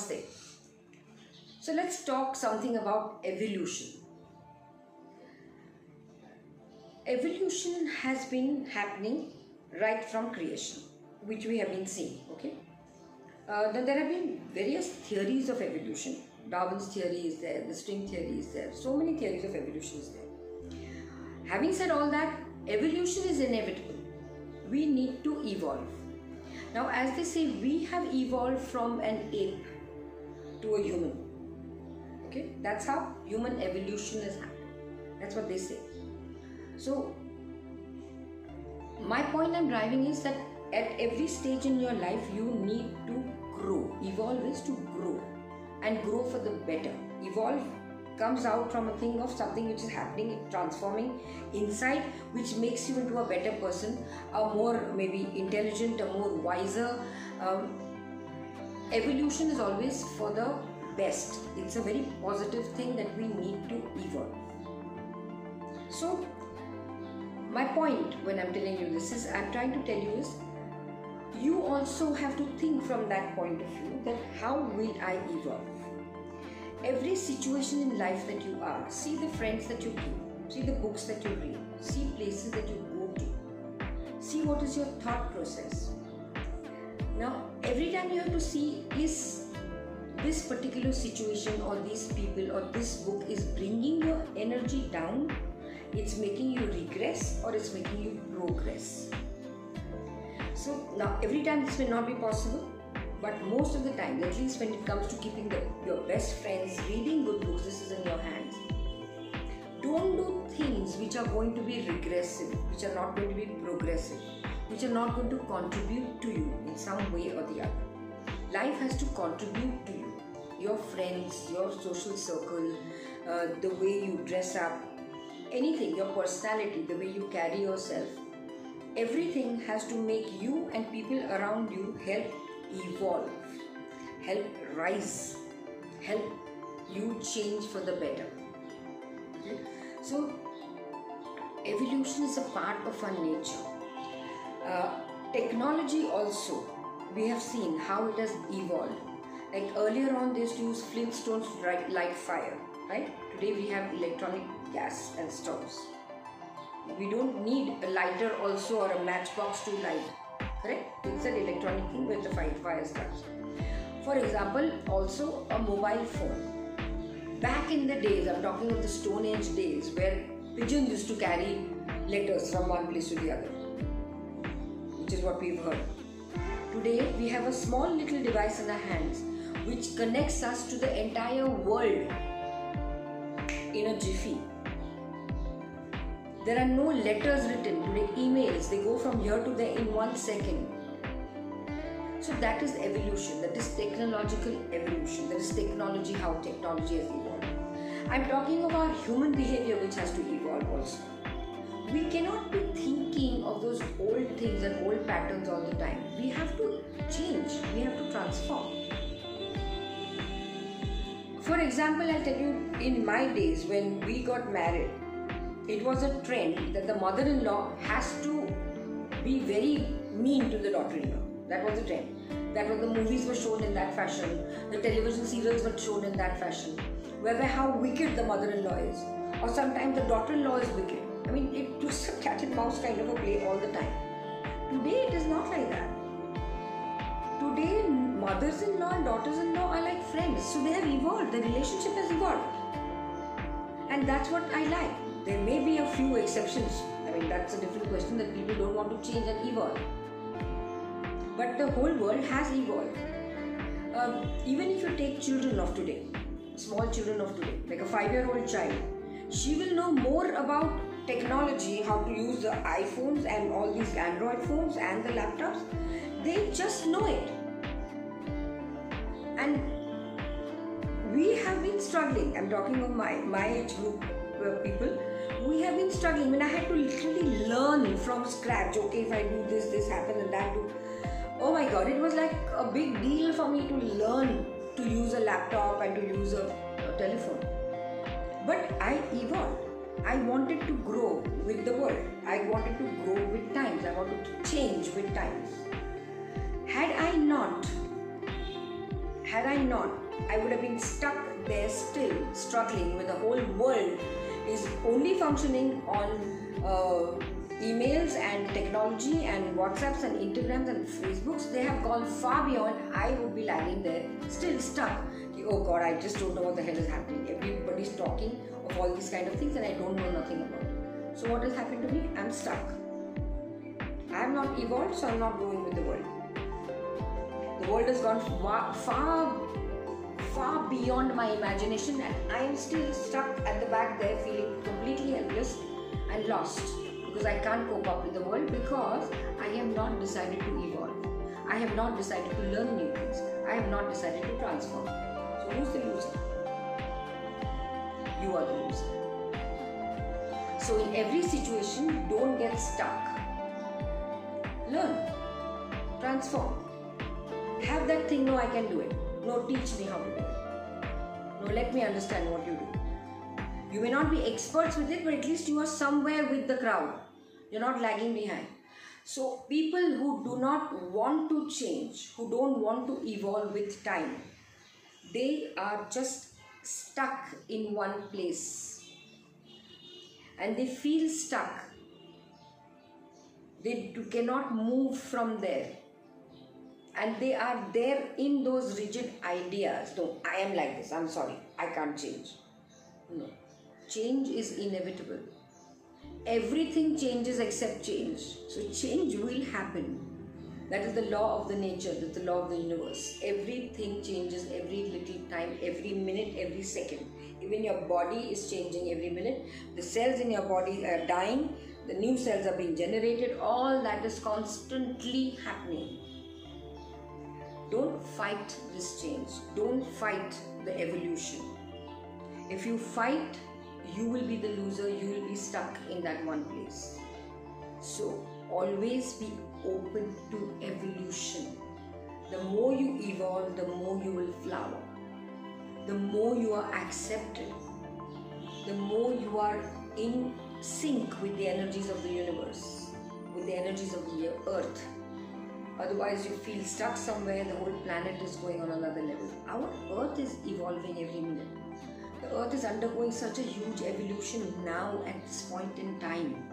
Namaste. So let's talk something about evolution. Evolution has been happening right from creation, which we have been seeing, okay. There have been various theories of evolution. Darwin's theory is there, the string theory is there, so many theories of evolution is there. Having said all that, evolution is inevitable. We need to evolve. Now, as they say, we have evolved from an ape to a human. Okay, that's how human evolution has happened. That's what they say. So, my point I'm driving is that at every stage in your life, you need to grow. Evolve is to grow and grow for the better. Evolve comes out from a thing of something which is happening, transforming inside, which makes you into a better person, a more maybe intelligent, a more wiser. Evolution is always for the best. It's a very positive thing that we need to evolve. So, my point when I'm telling you this is, I'm trying to tell you is, you also have to think from that point of view that how will I evolve? Every situation in life that you are, see the friends that you keep, see the books that you read, see places that you go to, see what is your thought process. Now, every time you have to see, is this particular situation or these people or this book is bringing your energy down, it's making you regress, or it's making you progress. So now, every time this may not be possible, but most of the time, at least when it comes to keeping your best friends, reading good books, this is in your hands. Don't do things which are going to be regressive, which are not going to be progressive, which are not going to contribute to you in some way or the other. Life has to contribute to you, your friends, your social circle, the way you dress up, anything, your personality, the way you carry yourself. Everything has to make you and people around you help evolve, help rise, help you change for the better. Okay? So, evolution is a part of our nature. Technology also, we have seen how it has evolved. Like earlier on, they used to use flintstones to light fire, right? Today we have electronic gas and stoves. We don't need a lighter also or a matchbox to light, correct? It's an electronic thing where the fire starts. For example, also a mobile phone. Back in the days, I'm talking of the Stone Age days, where pigeons used to carry letters from one place to the other, which is what we've heard. Today, we have a small little device in our hands which connects us to the entire world in a jiffy. There are no letters written, today emails, they go from here to there in 1 second. So that is evolution, that is technological evolution, that is technology, how technology has evolved. I'm talking of our human behavior which has to evolve also. We cannot be thinking of those old things and old patterns all the time. We have to change, we have to transform. For example, I'll tell you, in my days when we got married, it was a trend that the mother-in-law has to be very mean to the daughter-in-law. That was a trend. That was, the movies were shown in that fashion, the television serials were shown in that fashion, where how wicked the mother-in-law is, or sometimes the daughter-in-law is wicked. I mean, it was a cat and mouse kind of a play all the time. Today it is not like that. Today mothers-in-law and daughters-in-law are like friends, so they have evolved, the relationship has evolved. And that's what I like. There may be a few exceptions. I mean, that's a different question that people don't want to change and evolve. But the whole world has evolved. Even if you take children of today, small children of today, like a 5-year-old child, she will know more about technology, how to use the iPhones and all these Android phones and the laptops. They just know it. And we have been struggling. I'm talking of my age group. People, we have been struggling. I mean, I had to literally learn from scratch. Okay, if I do this, this happens and that too. Oh my God, it was like a big deal for me to learn to use a laptop and to use a telephone. But I evolved. I wanted to grow with the world. I wanted to grow with times. I wanted to change with times. Had I not Had I not, I would have been stuck there still, struggling when the whole world is only functioning on emails and technology and WhatsApps and Instagrams and Facebooks. They have gone far beyond. I would be lagging there, still stuck. Oh God, I just don't know what the hell is happening. Everybody's talking of all these kind of things and I don't know nothing about it. So what has happened to me? I'm stuck. I have not evolved, so I'm not going with the world. The world has gone far beyond my imagination and I am still stuck at the back there feeling completely helpless and lost because I can't cope up with the world because I have not decided to evolve. I have not decided to learn new things. I have not decided to transform. So who's the loser? You are the loser. So in every situation, don't get stuck. Learn. Transform. Have that thing, no I can do it. No teach me how to do it. No let me understand what you do. You may not be experts with it, but at least you are somewhere with the crowd. You're not lagging behind. So people who do not want to change, who don't want to evolve with time, they are just stuck in one place. And they feel stuck. They cannot move from there. And they are there in those rigid ideas. No, I am like this. I'm sorry. I can't change. No. Change is inevitable. Everything changes except change. So change will happen. That is the law of the nature. That's the law of the universe. Everything changes every little time, every minute, every second. Even your body is changing every minute. The cells in your body are dying. The new cells are being generated. All that is constantly happening. Don't fight this change. Don't fight the evolution. If you fight, you will be the loser. You will be stuck in that one place. So always be open to evolution. The more you evolve, the more you will flower. The more you are accepted. The more you are in sync with the energies of the universe, with the energies of the earth. Otherwise, you feel stuck somewhere. The whole planet is going on another level. Our earth is evolving every minute. The earth is undergoing such a huge evolution now at this point in time.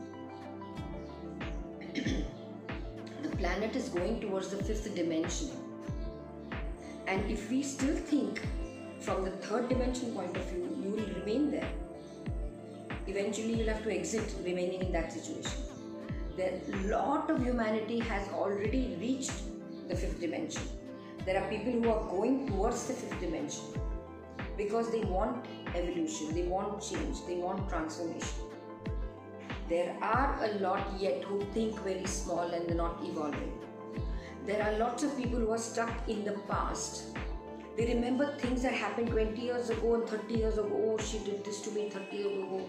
The planet is going towards the 5th dimension. And if we still think from the 3rd dimension point of view, you will remain there. Eventually, you'll have to exit remaining in that situation. A lot of humanity has already reached the 5th dimension. There are people who are going towards the 5th dimension because they want evolution, they want change, they want transformation. There are a lot yet who think very small and they're not evolving. There are lots of people who are stuck in the past. They remember things that happened 20 years ago and 30 years ago. Oh, she did this to me 30 years ago.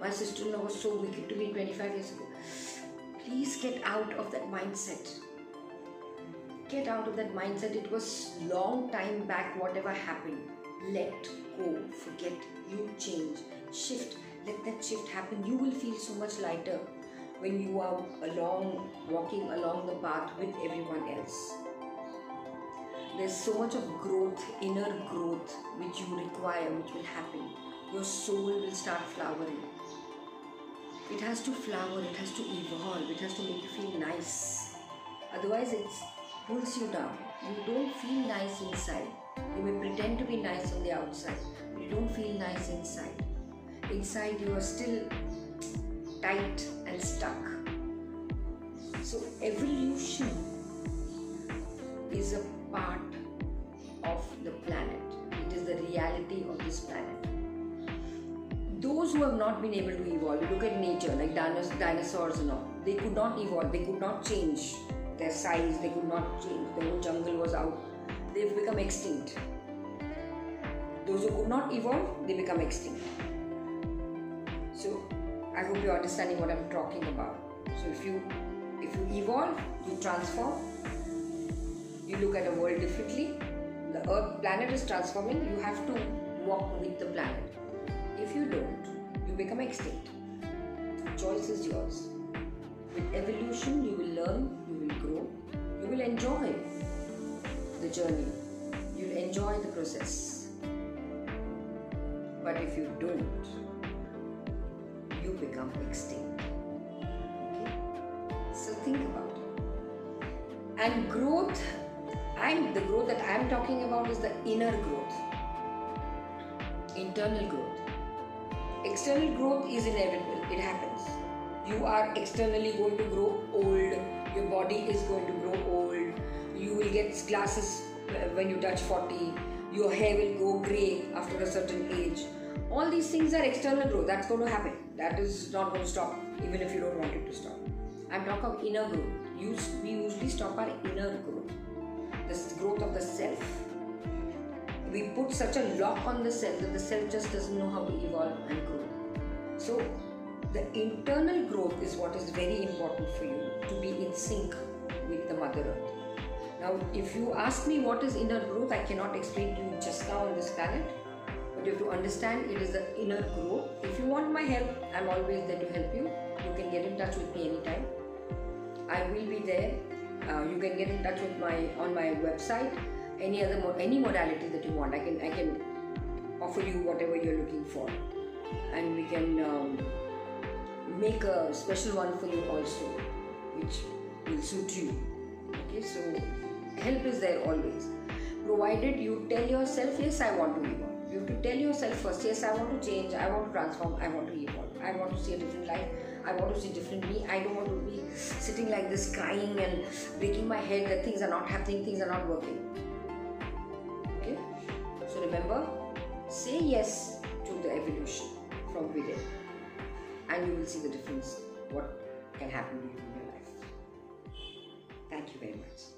My sister-in-law was so wicked to me 25 years ago. Please get out of that mindset. Get out of that mindset. It was long time back, whatever happened. Let go. Forget. You change. Shift. Let that shift happen. You will feel so much lighter when you are walking along the path with everyone else. There's so much of growth, inner growth, which you require, which will happen. Your soul will start flowering. It has to flower, it has to evolve, it has to make you feel nice. Otherwise, it pulls you down. You don't feel nice inside. You may pretend to be nice on the outside, but you don't feel nice inside. Inside, you are still tight and stuck. So, evolution is a part of the planet. It is the reality of this planet. Those who have not been able to evolve, look at nature, like dinosaurs and all. They could not evolve, they could not change their size, they could not change. The whole jungle was out. They've become extinct. Those who could not evolve, they become extinct. So, I hope you're understanding what I'm talking about. So, if you evolve, you transform, you look at the world differently. The Earth planet is transforming, you have to walk with the planet. If you don't, you become extinct. The choice is yours. With evolution, you will learn, you will grow, you will enjoy the journey. you'll enjoy the process. But if you don't, you become extinct. Okay? So think about it. And growth, the growth that I'm talking about is the inner growth, internal growth. External growth is inevitable, it happens. You are externally going to grow old, your body is going to grow old, you will get glasses when you touch 40, your hair will go grey after a certain age. All these things are external growth, that's going to happen. That is not going to stop, even if you don't want it to stop. I'm talking of inner growth. We usually stop our inner growth, this growth of the self. We put such a lock on the self that the self just doesn't know how to evolve and grow. So the internal growth is what is very important for you to be in sync with the Mother Earth. Now, if you ask me what is inner growth, I cannot explain to you just now on this planet. But you have to understand it is the inner growth. If you want my help, I'm always there to help you. You can get in touch with me anytime. I will be there. You can get in touch with on my website. Any modality that you want, I can offer you whatever you're looking for, and we can make a special one for you also, which will suit you. Okay, so help is there always, provided you tell yourself, yes, I want to evolve. You have to tell yourself first, yes, I want to change, I want to transform, I want to evolve, I want to see a different life, I want to see different me. I don't want to be sitting like this crying and breaking my head that things are not happening, things are not working. Okay, so remember, say yes to the evolution from within, and you will see the difference what can happen to you in your life. Thank you very much.